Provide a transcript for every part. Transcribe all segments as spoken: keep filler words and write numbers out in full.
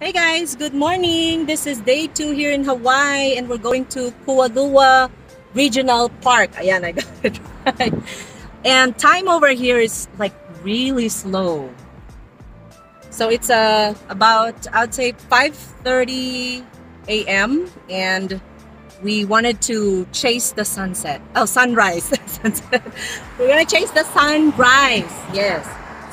Hey guys, good morning. This is day two here in Hawaii and we're going to Kualoa Regional Park. Ayan, I got it right. And time over here is like really slow. So it's uh, about, I'd say five thirty a m and we wanted to chase the sunset. Oh, sunrise. Sunset. We're gonna chase the sunrise. Yes.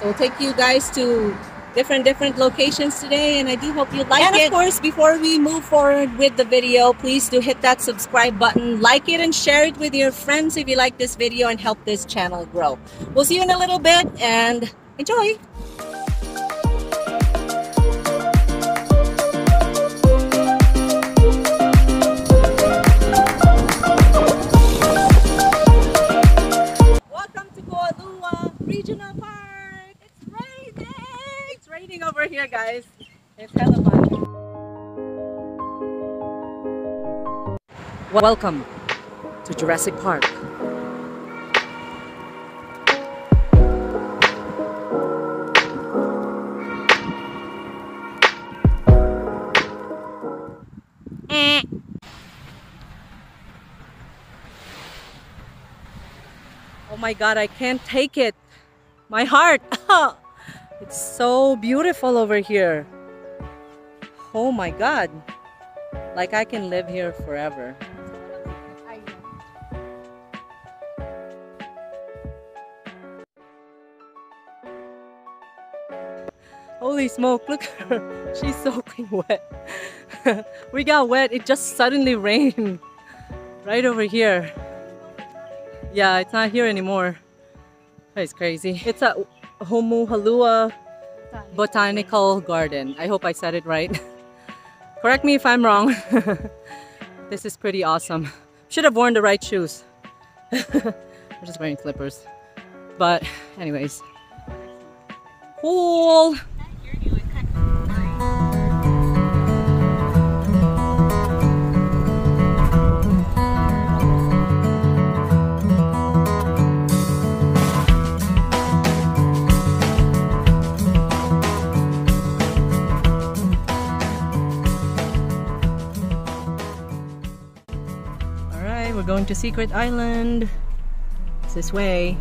So we'll take you guys to different different locations today, and I do hope you like and it. And of course, before we move forward with the video, please do hit that subscribe button, like it, and share it with your friends if you like this video and help this channel grow. We'll see you in a little bit and enjoy. Welcome to Kualoa Regional Park. Raining over here, guys. It's hella fun. Welcome to Jurassic Park. Oh my God, I can't take it. My heart. It's so beautiful over here. Oh my God. Like I can live here forever. I know. Holy smoke, look at her. She's soaking wet. We got wet, it just suddenly rained. Right over here. Yeah, it's not here anymore. That is crazy. It's a Ho'omaluhia Botanical Garden. I hope I said it right. Correct me if I'm wrong. This is pretty awesome. Should have worn the right shoes. I'm just wearing slippers. But anyways. Cool! We're going to Secret Island. It's this way.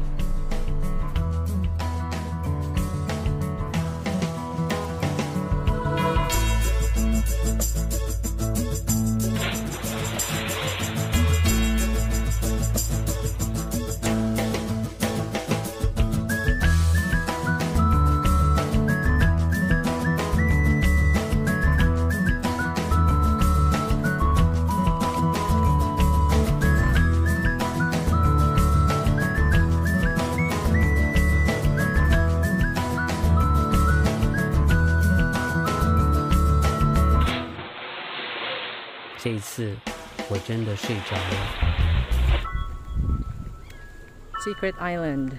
Secret Island.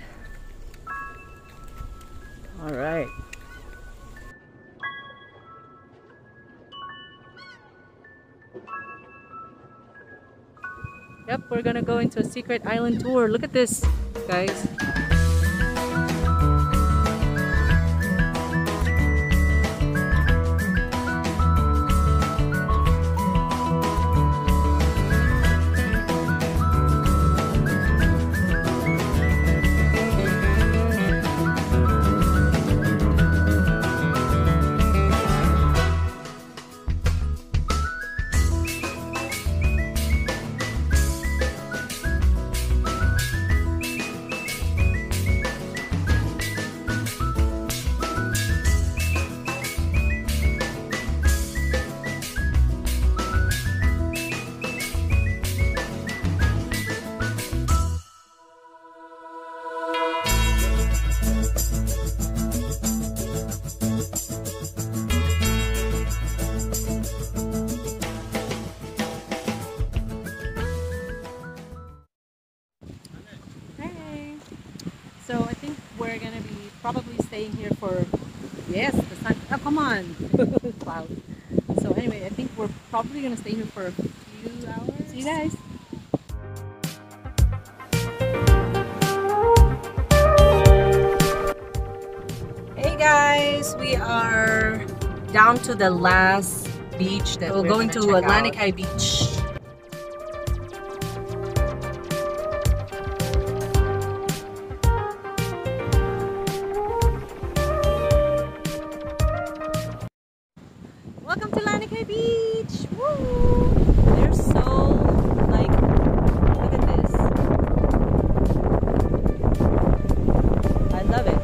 All right. Yep, we're gonna go into a Secret Island tour. Look at this, guys. Probably staying here for, yes, the sun, oh come on, cloud. So anyway, I think we're probably going to stay here for a few hours. See you guys. Hey guys, we are down to the last beach that we're, we're going to, Lanikai Beach. Welcome to Lanikai Beach! Woo! They're so, like, look at this. I love it.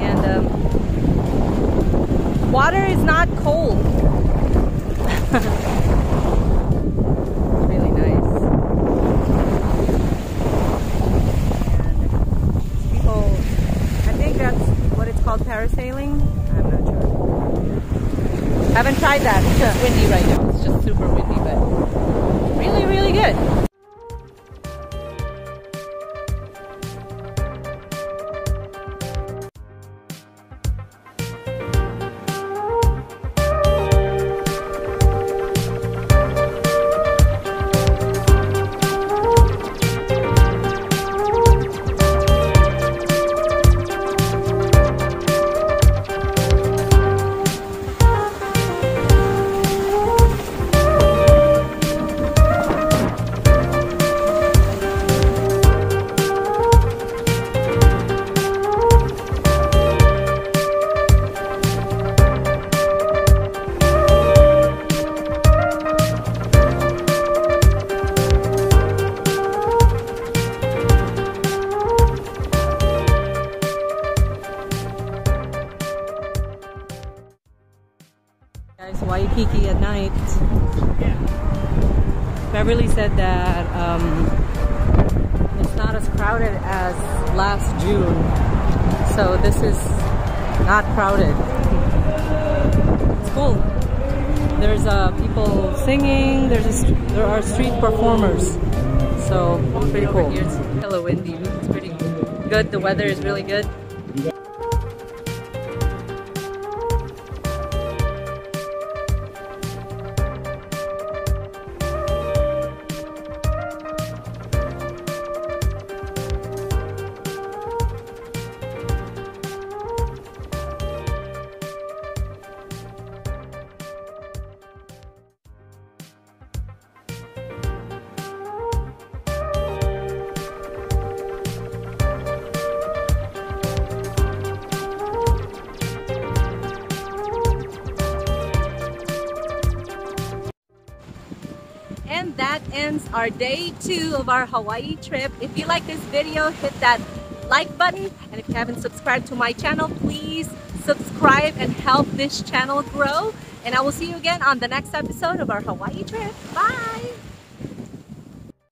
And um, water is not cold. It's really nice. And people, I think that's called parasailing? I'm not sure. Haven't tried that. It's windy right now. It's just super windy, but really, really good. Guys, Waikiki at night. Yeah. Beverly said that um, it's not as crowded as last June, so this is not crowded. It's cool. There's uh, people singing. There's a, there are street performers, so pretty cool. Here it's hella windy. It's pretty good. The weather is really good. And that ends our day two of our Hawaii trip. If you like this video, hit that like button. And if you haven't subscribed to my channel, please subscribe and help this channel grow. And I will see you again on the next episode of our Hawaii trip. Bye!